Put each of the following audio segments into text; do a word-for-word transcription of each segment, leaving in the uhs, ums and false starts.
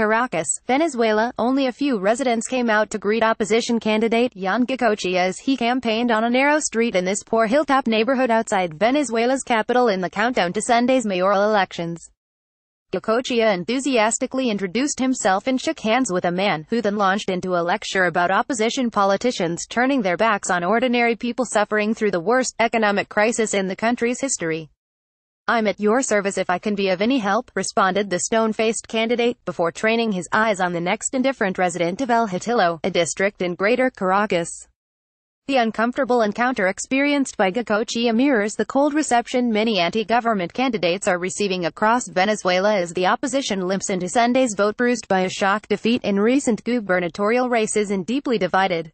Caracas, Venezuela, only a few residents came out to greet opposition candidate Yon Goicoechea as he campaigned on a narrow street in this poor hilltop neighborhood outside Venezuela's capital in the countdown to Sunday's mayoral elections. Goicoechea enthusiastically introduced himself and shook hands with a man, who then launched into a lecture about opposition politicians turning their backs on ordinary people suffering through the worst economic crisis in the country's history. "I'm at your service if I can be of any help," responded the stone-faced candidate, before training his eyes on the next indifferent resident of El Hatillo, a district in Greater Caracas. The uncomfortable encounter experienced by Goicoechea mirrors the cold reception many anti-government candidates are receiving across Venezuela as the opposition limps into Sunday's vote, bruised by a shock defeat in recent gubernatorial races and deeply divided.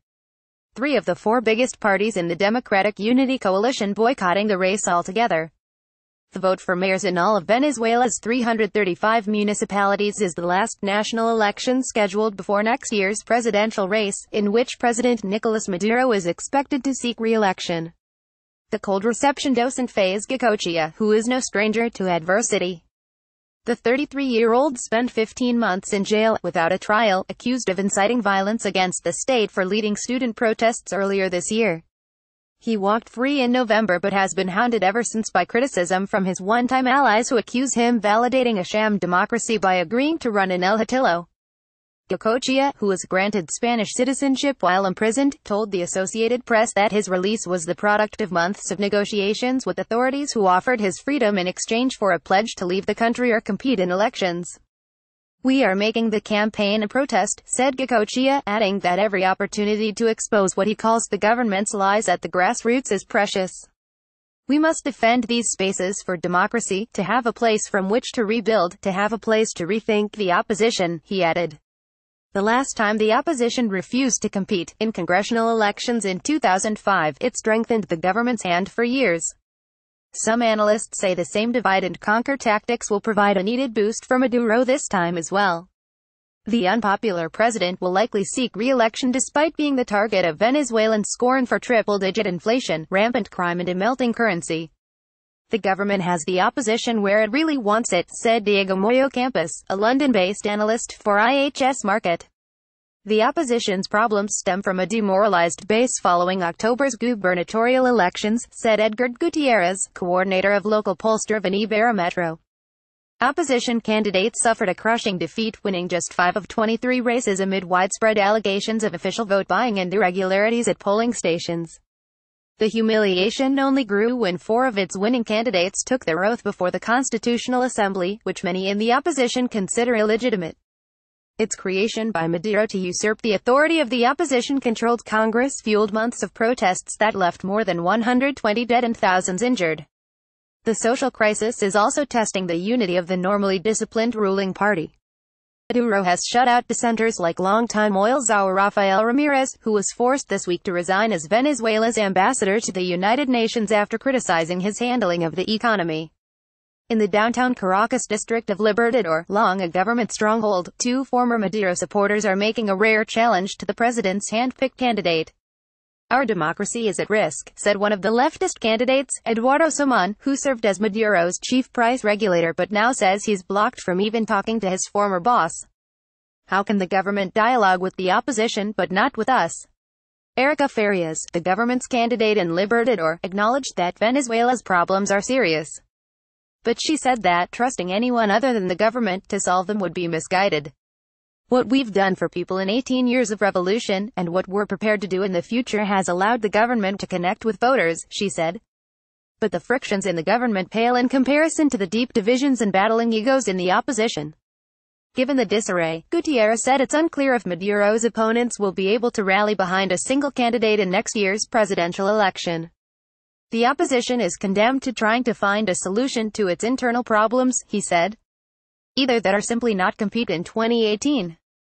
Three of the four biggest parties in the Democratic Unity Coalition boycotting the race altogether. The vote for mayors in all of Venezuela's three hundred thirty-five municipalities is the last national election scheduled before next year's presidential race, in which President Nicolas Maduro is expected to seek re-election. The cold reception doesn't faze Goicoechea, who is no stranger to adversity. The thirty-three-year-old spent fifteen months in jail, without a trial, accused of inciting violence against the state for leading student protests earlier this year. He walked free in November but has been hounded ever since by criticism from his one-time allies, who accuse him of validating a sham democracy by agreeing to run in El Hatillo. Goicoechea, who was granted Spanish citizenship while imprisoned, told the Associated Press that his release was the product of months of negotiations with authorities who offered his freedom in exchange for a pledge to leave the country or compete in elections. "We are making the campaign a protest," said Goicoechea, adding that every opportunity to expose what he calls the government's lies at the grassroots is precious. "We must defend these spaces for democracy, to have a place from which to rebuild, to have a place to rethink the opposition," he added. The last time the opposition refused to compete, in congressional elections in two thousand five, it strengthened the government's hand for years. Some analysts say the same divide-and-conquer tactics will provide a needed boost for Maduro this time as well. The unpopular president will likely seek re-election despite being the target of Venezuelan scorn for triple-digit inflation, rampant crime and a melting currency. "The government has the opposition where it really wants it," said Diego Moyo Campos, a London-based analyst for I H S Markit. The opposition's problems stem from a demoralized base following October's gubernatorial elections, said Edgar Gutierrez, coordinator of local pollster Venebarometro. Opposition candidates suffered a crushing defeat, winning just five of twenty-three races amid widespread allegations of official vote buying and irregularities at polling stations. The humiliation only grew when four of its winning candidates took their oath before the Constitutional Assembly, which many in the opposition consider illegitimate. Its creation by Maduro to usurp the authority of the opposition-controlled Congress fueled months of protests that left more than one hundred twenty dead and thousands injured. The social crisis is also testing the unity of the normally disciplined ruling party. Maduro has shut out dissenters like longtime oil czar Rafael Ramirez, who was forced this week to resign as Venezuela's ambassador to the United Nations after criticizing his handling of the economy. In the downtown Caracas district of Libertador, long a government stronghold, two former Maduro supporters are making a rare challenge to the president's hand-picked candidate. "Our democracy is at risk," said one of the leftist candidates, Eduardo Suman, who served as Maduro's chief price regulator but now says he's blocked from even talking to his former boss. "How can the government dialogue with the opposition but not with us?" Erica Ferrias, the government's candidate in Libertador, acknowledged that Venezuela's problems are serious. But she said that trusting anyone other than the government to solve them would be misguided. "What we've done for people in eighteen years of revolution, and what we're prepared to do in the future, has allowed the government to connect with voters," she said. But the frictions in the government pale in comparison to the deep divisions and battling egos in the opposition. Given the disarray, Gutierrez said it's unclear if Maduro's opponents will be able to rally behind a single candidate in next year's presidential election. "The opposition is condemned to trying to find a solution to its internal problems," he said. "Either that or simply not compete in twenty eighteen.